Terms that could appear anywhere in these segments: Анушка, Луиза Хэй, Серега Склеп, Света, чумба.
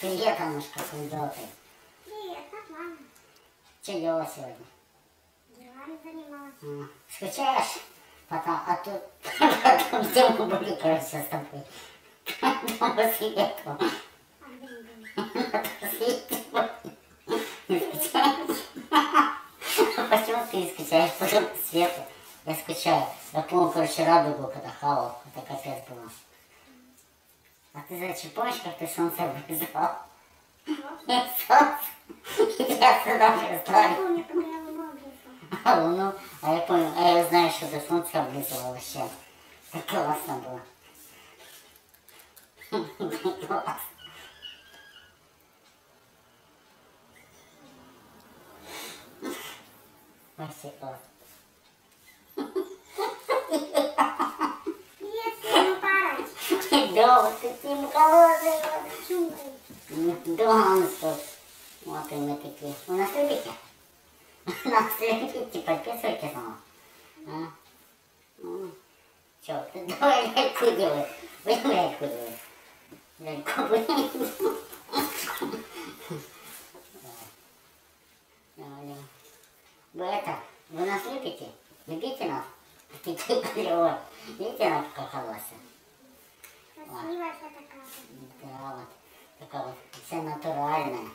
Привет, Анушка, с анекдотом. Привет, как мама? Что делала сегодня? Делами занималась. Скучаешь? Потом, а тут потом где мы были, короче, с тобой. Дома Свету. Не скучаешь? Почему ты не скучаешь? Потом Свету. Я скучаю. Я помню, короче, радугу, когда хавал. Это капец было. А ты зачепаешь, как ты солнце вырезал? Нет, солнце. Я сюда представил. А луну? А я понял. А я знаю, что ты солнце облизала вообще. Так классно было. Классно. Вообще классно. Да, вот таким голодным. Да, он тут. Вот и мы такие. Вы нас любите? Нас любите, подписывайтесь на нас. Чё, давай ляльку делай. Будем ляльку делать. Ляльку будем. Давай. Вы это, вы нас любите? Любите нас? Такие клёвые. Видите, она покахалась? Красивая вся такая. Да, вот. Такая вот. Вся натуральная.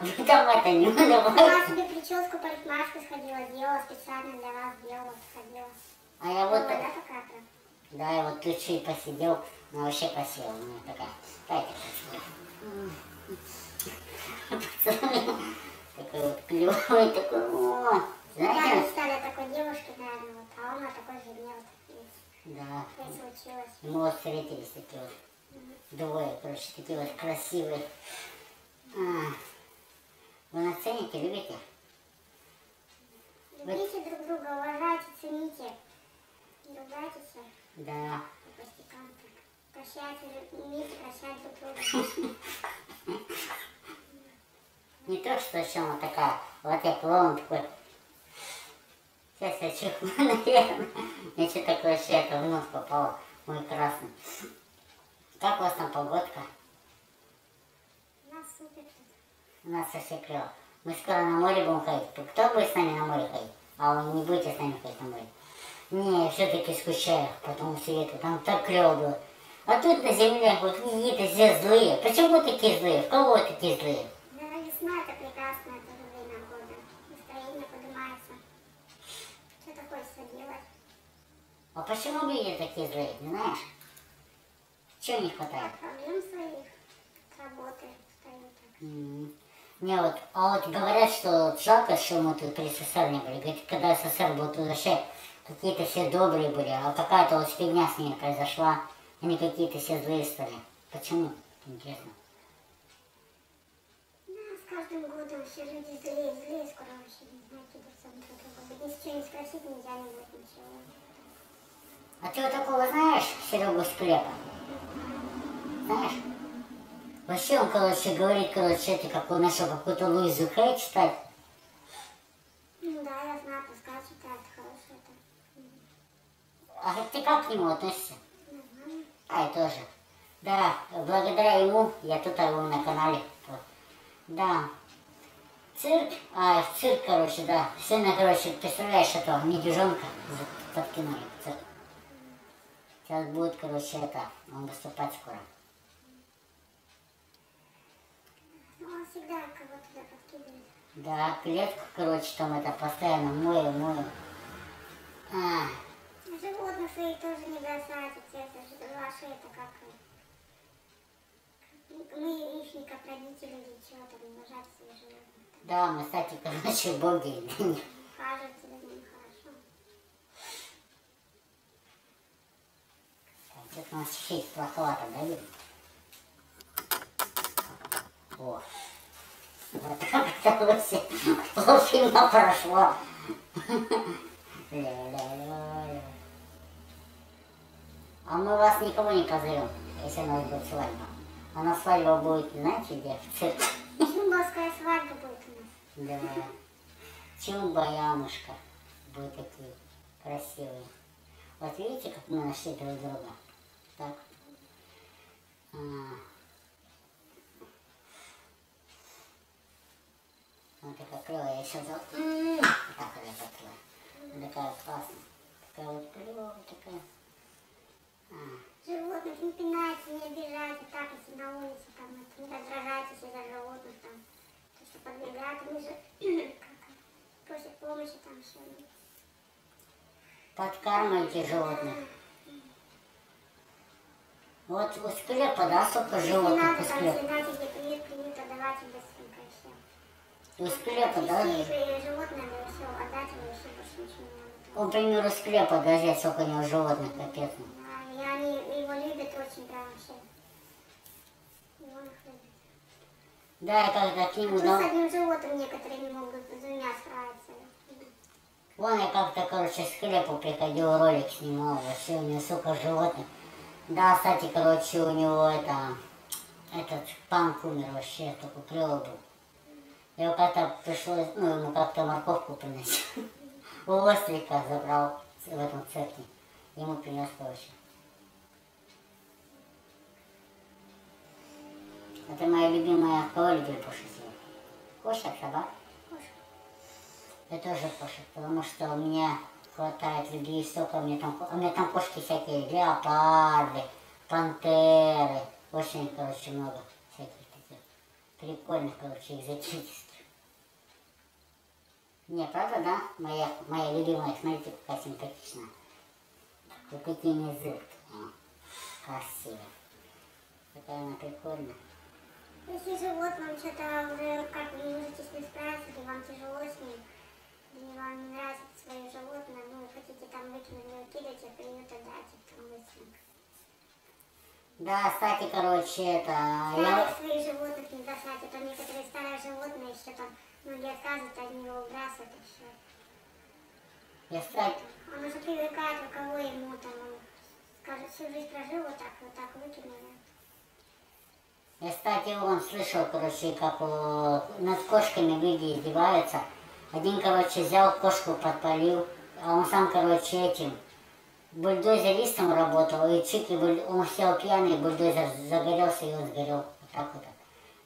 Вы там это не удавали. Я себе прическу парикмахерской сходила, делала специально для вас, делала, сходила. А я вот... Да, такая-то? Да, я вот тут чуть посидел, но вообще посела. У меня такая... Такой вот клёвый, такой... О! Знаете? Я мечтала такой девушке, наверное, вот. А он такой же мелкий. Да, мы вот встретились такие вот, двое, короче, такие вот красивые. Вы нас цените, любите? Любите друг друга, уважайте, цените. Ругайтесь. Да. По стекам так. Прощайте, любите, прощайте друг друга. Не то, что еще она такая, вот я клоун такой. Сейчас я чихну, наверное. Мне что такое вообще, это в нос попало. Мой красный. Как у вас там погодка? У нас супер. У нас вообще клево. Мы скоро на море будем ходить. Кто будет с нами на море ходить? А вы не будете с нами ходить на море? Не, я все-таки скучаю по тому свету. Там так клево было. А тут на земле вот какие-то все злые. Почему такие злые? В кого такие злые? Да, весна это прекрасно. А почему люди такие злые, не знаешь? Чего не хватает? А проблем своих, работы, встают так. Не, вот, а вот говорят, что жалко, что мы тут при СССР не были. Говорят, когда СССР был, тут вообще какие-то все добрые были, а какая-то вот фигня с ними произошла, они какие-то все злые стали. Почему? Интересно. Ну, с каждым годом все люди злые, злые, скоро вообще не знают, где сам кто-то. Ничего не спросить нельзя, не будет ничего. А ты вот такого знаешь, Серегу Склепа? Знаешь? Вообще он, короче, говорит, короче, ты как он нашел какую-то Луизу Хэй читать? Ну да, я знаю, пускай читает, хорошая это. А ты как к нему относишься? Нормально. А, я тоже. Да, благодаря ему, я тут его на канале. Да. Цирк, а в цирк, короче, да. Сына, короче, представляешь, этого медвежонка подкинули в цирк. Сейчас будет, короче, это, он выступать скоро. Он всегда кого-то туда подкидывает. Да, клетку, короче, там это постоянно мою. Животных своих тоже не бросайте, это ваши, это как... Мы их не как родители или чего-то, не уважать свои животных. Да, мы, кстати, короче, боги. Ухаживайте за ними хорошо. Что-то у нас чуть-чуть плоховато, да, видно? О, вот так-то лучше полфильма прошло. Ля-ля-ля-ля. А мы вас никого не козырем, если у нас будет свадьба. А у нас свадьба будет, знаете, где? В цирке. Чумбовская свадьба будет у нас. Да. Чумба и Анушка будут такие красивые. Вот видите, как мы нашли друг друга? Так. Она так открыла, я еще взял. Так она закрыла. Она такая классная. Такая вот клевая, такая. Животных не пинайте, не обижайте, так если на улице, там, это, не раздражайтесь из-за животных, там, то, что подбегают, они же просят помощи, там, что-нибудь. Подкармливайте животных. Вот у Склепа, да, сколько животных у Склепа? Не надо, там, привет, привет, отдавать им быстренько и все. У Склепа, да? Если животное, то все, отдать им еще больше ничего не надо. Например, у Склепа, даже сколько у него животных, капец. Они его любят очень, да, вообще. Его их любят. Да, я как-то к нему, да. С одним животным некоторые не могут с двумя справиться. Вон я как-то, короче, к Склепу приходил, ролик снимал, вообще у него, сука, животных. Да, кстати, короче, у него это, этот панк умер вообще, только клёвый был. Его как-то пришлось, ну, ему как-то морковку приносить. У Острика забрал в этом церкви, ему принес, короче. Это моя любимая, кого любил больше всего? Кошек, собак? Кошек. Я тоже кошек, потому что у меня хватает людей столько, у меня там кошки всякие, леопарды, пантеры, очень, короче, много всяких таких прикольных, короче, экзотических. Не, правда, да? Моя любимая, смотрите, какая симпатичная. Вот такие низы, красивые. Какая она прикольная. Если животным что-то уже как вы не можете с ним справиться, или вам тяжело с ним, или вам не нравится свое животное, ну вы хотите там выкинуть, не выкидывать, а приют отдать их там быстренько. Да, кстати, короче, это... Старых своих животных не бросать, а то некоторые старые животные еще там, многие отказывают, от него выбрасывают и все. Я кстати... Он уже привыкает, у кого ему там, он скажет, всю жизнь прожил вот так выкинули. Я, кстати, вон слышал, короче, как над кошками люди издеваются. Один, короче, взял кошку, подпалил, а он сам, короче, этим бульдозеристом работал, и чики, он сел пьяный, бульдозер загорелся, и он сгорел. Вот так вот.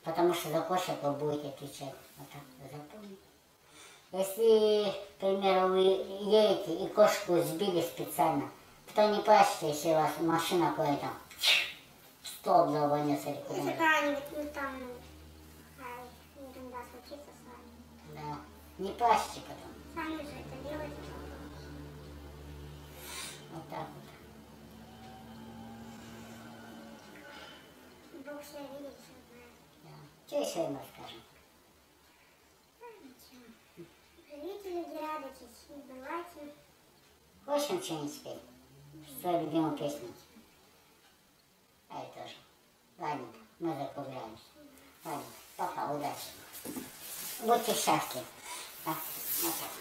Потому что за кошек вы будете отвечать. Вот так вот, запомните. Если, к примеру, вы едете и кошку сбили специально, то не плачьте, если у вас машина кое-то... Что обзаводится рекомендуется? Если какая-нибудь, ну там, ерунда случится с вами. Да. Не плачьте потом. Сами же это делаете. Вот так вот. Бог себя видит, все знает. Да. Что еще им расскажем? Да, ничего. Живите, люди, радуйтесь, не бывайте. Хочешь им что-нибудь спеть? Свою любимую песню? А я тоже. Ладно, мы закругляемся. Ладно, пока, удачи. Будьте счастливы. Так, вот так.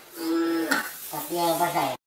Так, я обожаю.